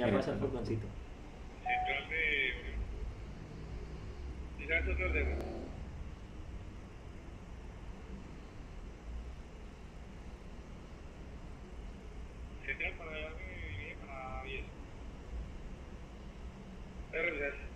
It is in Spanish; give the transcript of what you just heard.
Ya pasa el furgoncito. Entonces, quizás otro tema. Central para allá, para 10.